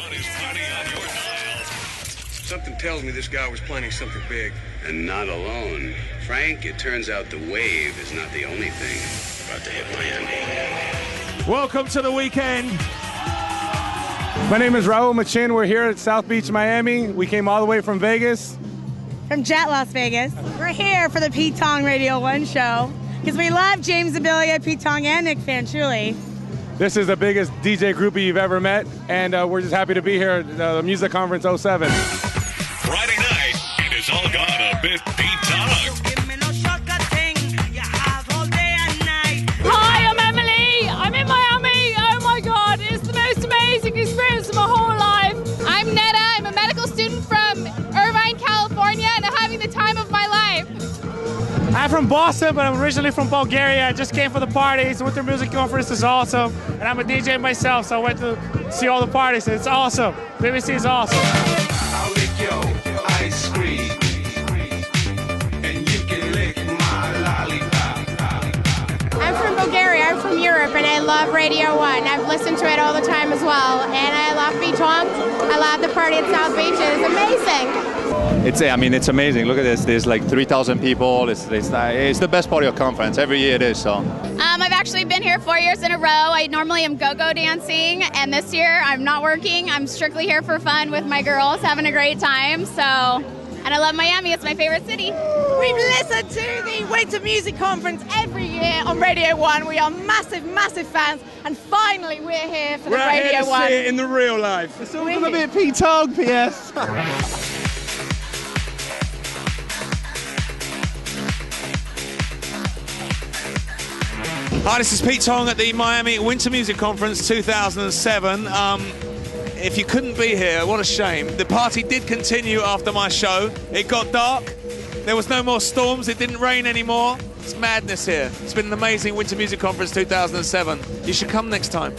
Fun is party on your dial. Something tells me this guy was planning something big. And not alone. Frank, it turns out the wave is not the only thing about to hit Miami. Welcome to the weekend. My name is Raul Machin. We're here at South Beach, Miami. We came all the way from Vegas. From Jet Las Vegas. We're here for the Pete Tong Radio 1 show because we love James Abilia, Pete Tong, and Nick Fanciulli. This is the biggest DJ groupie you've ever met, and we're just happy to be here at the Music Conference 07. Friday night, it has all gone a bit Pete Tong. Hi, I'm Emily. I'm in Miami. Oh my God, it's the most amazing experience of my whole life. I'm Netta. I'm a medical student from Irvine, California, and I'm having the time of my life. I'm from Boston, but I'm originally from Bulgaria. I just came for the parties. The Winter Music Conference is awesome, and I'm a DJ myself, so I went to see all the parties. It's awesome. BBC is awesome. I'll lick your ice cream, and you can lick my lollipop. I'm from Bulgaria. I'm from Europe, and I love Radio 1. I've listened to it all the time as well, and I love Pete Tong. I love the party at South Beach. It's amazing. It's amazing. Look at this. There's like 3,000 people. It's the best party of conference. Every year it is. So. I've actually been here 4 years in a row. I normally am go-go dancing, and this year I'm not working. I'm strictly here for fun with my girls, having a great time. So, and I love Miami. It's my favorite city. We've listened to the Winter Music Conference every year on Radio 1. We are massive, massive fans, and finally we're here for the Radio 1. We're here to see it in the real life. It's all going to be a Pete Tong, P.S. Hi, this is Pete Tong at the Miami Winter Music Conference 2007. If you couldn't be here, what a shame. The party did continue after my show. It got dark. There was no more storms, it didn't rain anymore. It's madness here. It's been an amazing Winter Music Conference 2007. You should come next time.